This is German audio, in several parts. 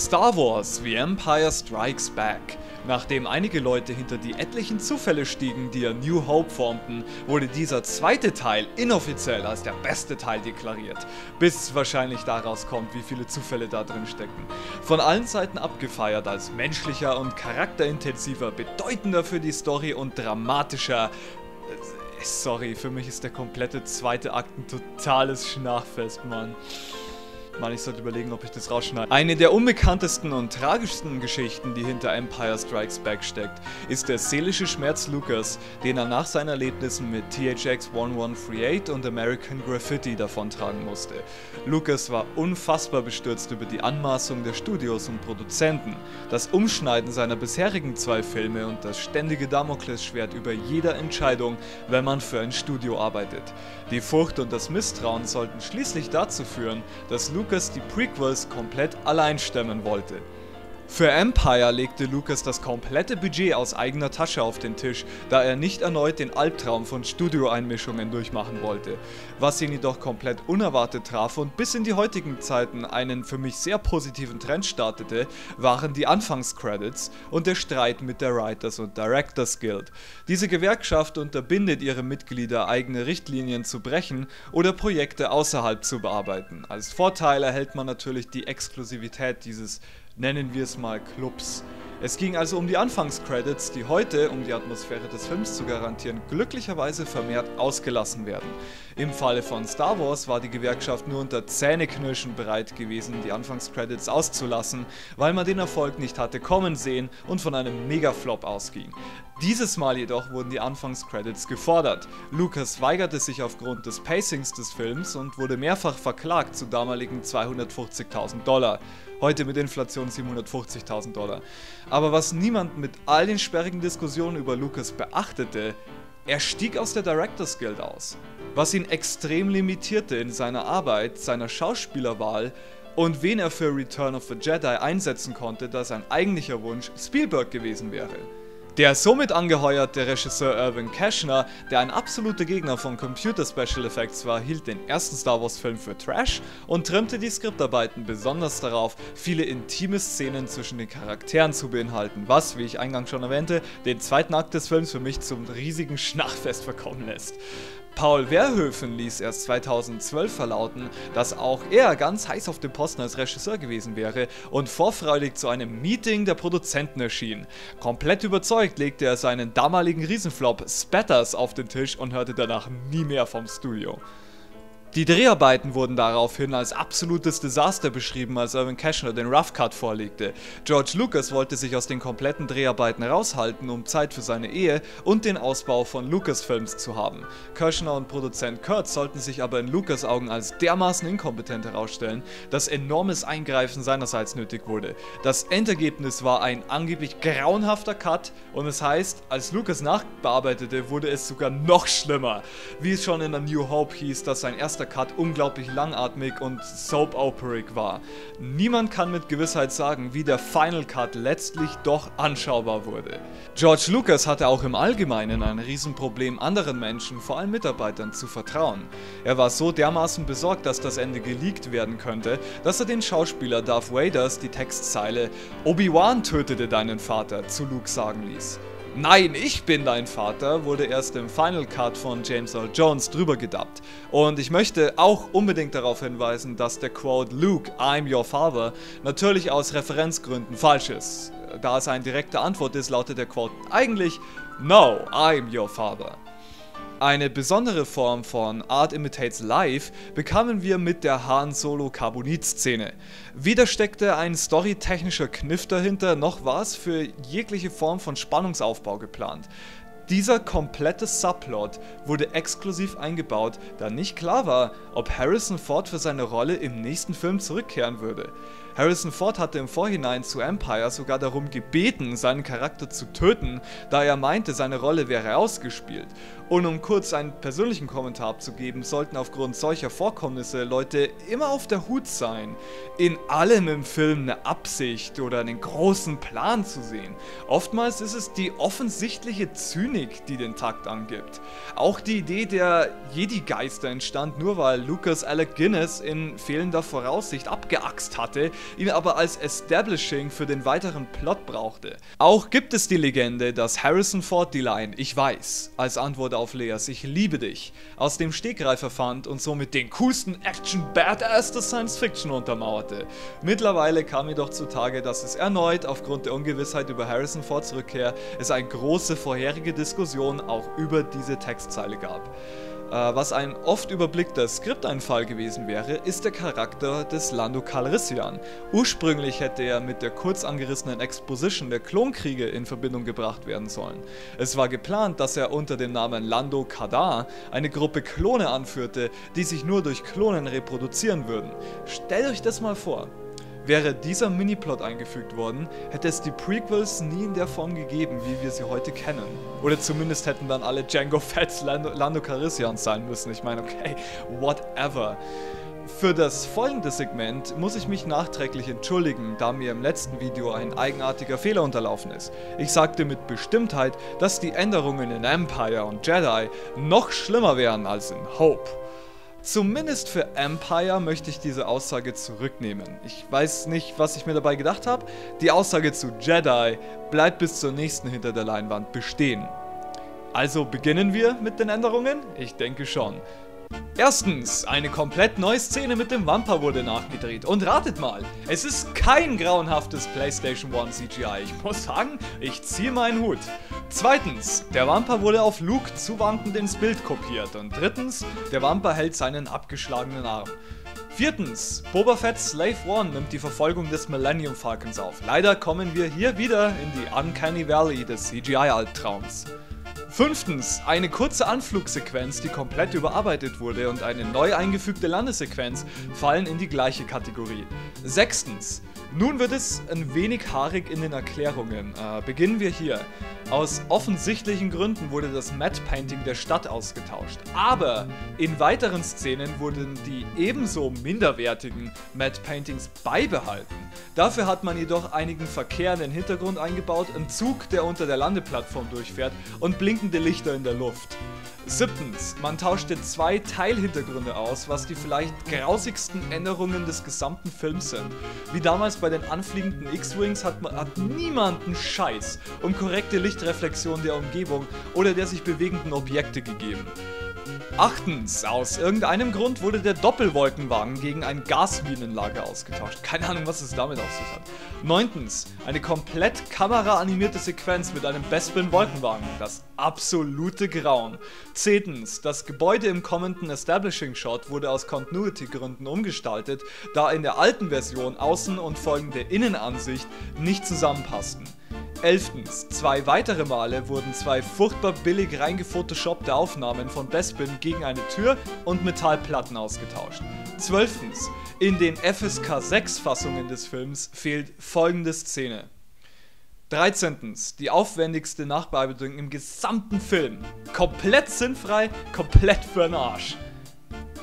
Star Wars: The Empire Strikes Back. Nachdem einige Leute hinter die etlichen Zufälle stiegen, die A New Hope formten, wurde dieser zweite Teil inoffiziell als der beste Teil deklariert. Bis wahrscheinlich daraus kommt, wie viele Zufälle da drin stecken. Von allen Seiten abgefeiert als menschlicher und charakterintensiver, bedeutender für die Story und dramatischer... Sorry, für mich ist der komplette zweite Akt ein totales Schnarchfest, Mann. Mann, ich sollte überlegen, ob ich das rausschneide. Eine der unbekanntesten und tragischsten Geschichten, die hinter Empire Strikes Back steckt, ist der seelische Schmerz Lucas, den er nach seinen Erlebnissen mit THX 1138 und American Graffiti davontragen musste. Lucas war unfassbar bestürzt über die Anmaßung der Studios und Produzenten, das Umschneiden seiner bisherigen zwei Filme und das ständige Damoklesschwert über jeder Entscheidung, wenn man für ein Studio arbeitet. Die Furcht und das Misstrauen sollten schließlich dazu führen, dass Lucas die Prequels komplett allein stemmen wollte. Für Empire legte Lucas das komplette Budget aus eigener Tasche auf den Tisch, da er nicht erneut den Albtraum von Studioeinmischungen durchmachen wollte, was ihn jedoch komplett unerwartet traf und bis in die heutigen Zeiten einen für mich sehr positiven Trend startete, waren die Anfangscredits und der Streit mit der Writers und Directors Guild. Diese Gewerkschaft unterbindet ihre Mitglieder, eigene Richtlinien zu brechen oder Projekte außerhalb zu bearbeiten. Als Vorteil erhält man natürlich die Exklusivität dieses, nennen wir es mal, Clubs. Es ging also um die Anfangscredits, die heute, um die Atmosphäre des Films zu garantieren, glücklicherweise vermehrt ausgelassen werden. Im Falle von Star Wars war die Gewerkschaft nur unter Zähneknirschen bereit gewesen, die Anfangscredits auszulassen, weil man den Erfolg nicht hatte kommen sehen und von einem Megaflop ausging. Dieses Mal jedoch wurden die Anfangscredits gefordert. Lucas weigerte sich aufgrund des Pacings des Films und wurde mehrfach verklagt zu damaligen 250.000 Dollar. Heute mit Inflation 750.000 Dollar. Aber was niemand mit all den sperrigen Diskussionen über Lucas beachtete, er stieg aus der Directors Guild aus, was ihn extrem limitierte in seiner Arbeit, seiner Schauspielerwahl und wen er für Return of the Jedi einsetzen konnte, da sein eigentlicher Wunsch Spielberg gewesen wäre. Der somit angeheuerte Regisseur Irvin Kershner, der ein absoluter Gegner von Computer Special Effects war, hielt den ersten Star Wars Film für Trash und trimmte die Skriptarbeiten besonders darauf, viele intime Szenen zwischen den Charakteren zu beinhalten, was, wie ich eingangs schon erwähnte, den zweiten Akt des Films für mich zum riesigen Schnarchfest verkommen lässt. Paul Verhoeven ließ erst 2012 verlauten, dass auch er ganz heiß auf dem Posten als Regisseur gewesen wäre und vorfreudig zu einem Meeting der Produzenten erschien. Komplett überzeugt legte er seinen damaligen Riesenflop Spetters auf den Tisch und hörte danach nie mehr vom Studio. Die Dreharbeiten wurden daraufhin als absolutes Desaster beschrieben, als Irvin Kershner den Rough Cut vorlegte. George Lucas wollte sich aus den kompletten Dreharbeiten raushalten, um Zeit für seine Ehe und den Ausbau von Lucas Films zu haben. Kershner und Produzent Kurt sollten sich aber in Lucas Augen als dermaßen inkompetent herausstellen, dass enormes Eingreifen seinerseits nötig wurde. Das Endergebnis war ein angeblich grauenhafter Cut und es heißt, als Lucas nachbearbeitete, wurde es sogar noch schlimmer. Wie es schon in A New Hope hieß, dass sein erster Cut unglaublich langatmig und soap-operig war. Niemand kann mit Gewissheit sagen, wie der Final Cut letztlich doch anschaubar wurde. George Lucas hatte auch im Allgemeinen ein Riesenproblem, anderen Menschen, vor allem Mitarbeitern, zu vertrauen. Er war so dermaßen besorgt, dass das Ende geleakt werden könnte, dass er den Schauspieler Darth Vaders die Textzeile „Obi-Wan tötete deinen Vater“ zu Luke sagen ließ. „Nein, ich bin dein Vater“ wurde erst im Final Cut von James Earl Jones drüber gedubbt. Und ich möchte auch unbedingt darauf hinweisen, dass der Quote „Luke, I'm your father“ natürlich aus Referenzgründen falsch ist. Da es eine direkte Antwort ist, lautet der Quote eigentlich „No, I'm your father“. Eine besondere Form von Art Imitates Life bekamen wir mit der Han Solo Carbonit-Szene. Weder steckte ein storytechnischer Kniff dahinter, noch war es für jegliche Form von Spannungsaufbau geplant. Dieser komplette Subplot wurde exklusiv eingebaut, da nicht klar war, ob Harrison Ford für seine Rolle im nächsten Film zurückkehren würde. Harrison Ford hatte im Vorhinein zu Empire sogar darum gebeten, seinen Charakter zu töten, da er meinte, seine Rolle wäre ausgespielt. Und um kurz einen persönlichen Kommentar abzugeben, sollten aufgrund solcher Vorkommnisse Leute immer auf der Hut sein, in allem im Film eine Absicht oder einen großen Plan zu sehen. Oftmals ist es die offensichtliche Zynik, die den Takt angibt. Auch die Idee der Jedi-Geister entstand nur, weil Lucas Alec Guinness in fehlender Voraussicht abgeaxt hatte, ihn aber als Establishing für den weiteren Plot brauchte. Auch gibt es die Legende, dass Harrison Ford die Line „Ich weiß" als Antwort auf Leas „Ich liebe dich" aus dem Stegreif erfand und somit den coolsten Action-Badass der Science-Fiction untermauerte. Mittlerweile kam jedoch zutage, dass es erneut aufgrund der Ungewissheit über Harrison Fords Rückkehr es eine große vorherige Diskussion auch über diese Textzeile gab. Was ein oft überblickter Skripteinfall gewesen wäre, ist der Charakter des Lando Calrissian. Ursprünglich hätte er mit der kurz angerissenen Exposition der Klonkriege in Verbindung gebracht werden sollen. Es war geplant, dass er unter dem Namen Lando Kadar eine Gruppe Klone anführte, die sich nur durch Klonen reproduzieren würden. Stellt euch das mal vor. Wäre dieser Miniplot eingefügt worden, hätte es die Prequels nie in der Form gegeben, wie wir sie heute kennen. Oder zumindest hätten dann alle Django Fetts Lando Calrissians sein müssen. Ich meine, okay, whatever. Für das folgende Segment muss ich mich nachträglich entschuldigen, da mir im letzten Video ein eigenartiger Fehler unterlaufen ist. Ich sagte mit Bestimmtheit, dass die Änderungen in Empire und Jedi noch schlimmer wären als in Hope. Zumindest für Empire möchte ich diese Aussage zurücknehmen. Ich weiß nicht, was ich mir dabei gedacht habe. Die Aussage zu Jedi bleibt bis zur nächsten Hinter der Leinwand bestehen. Also beginnen wir mit den Änderungen? Ich denke schon. Erstens, eine komplett neue Szene mit dem Wampa wurde nachgedreht. Und ratet mal, es ist kein grauenhaftes PlayStation 1 CGI. Ich muss sagen, ich ziehe meinen Hut. Zweitens, der Wampa wurde auf Luke zuwankend ins Bild kopiert. Und drittens, der Wampa hält seinen abgeschlagenen Arm. Viertens, Boba Fett's Slave One nimmt die Verfolgung des Millennium Falcons auf. Leider kommen wir hier wieder in die Uncanny Valley des CGI-Albtraums. Fünftens, eine kurze Anflugsequenz, die komplett überarbeitet wurde, und eine neu eingefügte Landesequenz fallen in die gleiche Kategorie. Sechstens, nun wird es ein wenig haarig in den Erklärungen. Beginnen wir hier. Aus offensichtlichen Gründen wurde das Matte Painting der Stadt ausgetauscht, aber in weiteren Szenen wurden die ebenso minderwertigen Matte Paintings beibehalten. Dafür hat man jedoch einigen Verkehr in den Hintergrund eingebaut, einen Zug, der unter der Landeplattform durchfährt, und blinkende Lichter in der Luft. Siebtens, man tauschte zwei Teilhintergründe aus, was die vielleicht grausigsten Änderungen des gesamten Films sind. Wie damals bei den anfliegenden X-Wings hat niemanden Scheiß um korrekte Lichtreflexion der Umgebung oder der sich bewegenden Objekte gegeben. Achtens, aus irgendeinem Grund wurde der Doppelwolkenwagen gegen ein Gasminenlager ausgetauscht. Keine Ahnung, was es damit auf sich hat. Neuntens, eine komplett kameraanimierte Sequenz mit einem Bespin-Wolkenwagen. Das absolute Grauen. Zehntens, das Gebäude im kommenden Establishing-Shot wurde aus Continuity-Gründen umgestaltet, da in der alten Version Außen- und folgende Innenansicht nicht zusammenpassten. Elftens, zwei weitere Male wurden zwei furchtbar billig reingefotoshoppte Aufnahmen von Bespin gegen eine Tür und Metallplatten ausgetauscht. Zwölftens, in den FSK 6 Fassungen des Films fehlt folgende Szene. 13. Die aufwendigste Nachbearbeitung im gesamten Film. Komplett sinnfrei, komplett für den Arsch.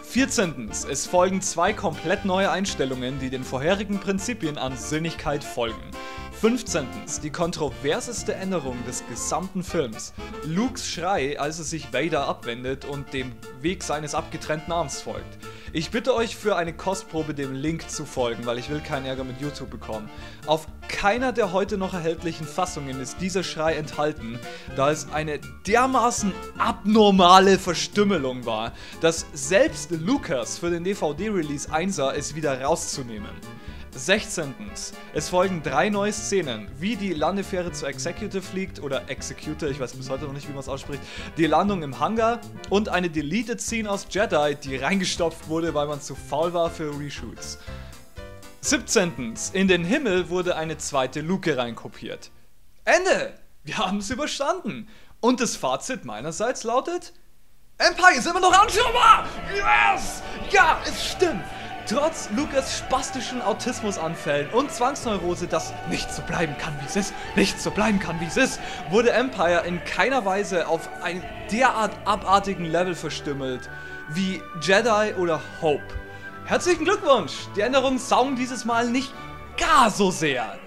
14. Es folgen zwei komplett neue Einstellungen, die den vorherigen Prinzipien an Sinnigkeit folgen. 15. Die kontroverseste Änderung des gesamten Films. Lukes Schrei, als er sich Vader abwendet und dem Weg seines abgetrennten Arms folgt. Ich bitte euch, für eine Kostprobe dem Link zu folgen, weil ich will keinen Ärger mit YouTube bekommen. Auf keiner der heute noch erhältlichen Fassungen ist dieser Schrei enthalten, da es eine dermaßen abnormale Verstümmelung war, dass selbst Lucas für den DVD-Release einsah, es wieder rauszunehmen. 16. Es folgen drei neue Szenen, wie die Landefähre zu Executor fliegt, oder Executor, ich weiß bis heute noch nicht, wie man es ausspricht, die Landung im Hangar und eine Deleted Scene aus Jedi, die reingestopft wurde, weil man zu faul war für Reshoots. 17. In den Himmel wurde eine zweite Luke reinkopiert. Ende! Wir haben es überstanden! Und das Fazit meinerseits lautet: Empire ist immer noch anschaubar! Yes! Ja, es stimmt! Trotz Lucas spastischen Autismusanfällen und Zwangsneurose, dass nicht so bleiben kann, wie es ist, wurde Empire in keiner Weise auf einen derart abartigen Level verstümmelt wie Jedi oder Hope. Herzlichen Glückwunsch! Die Änderungen saugen dieses Mal nicht gar so sehr.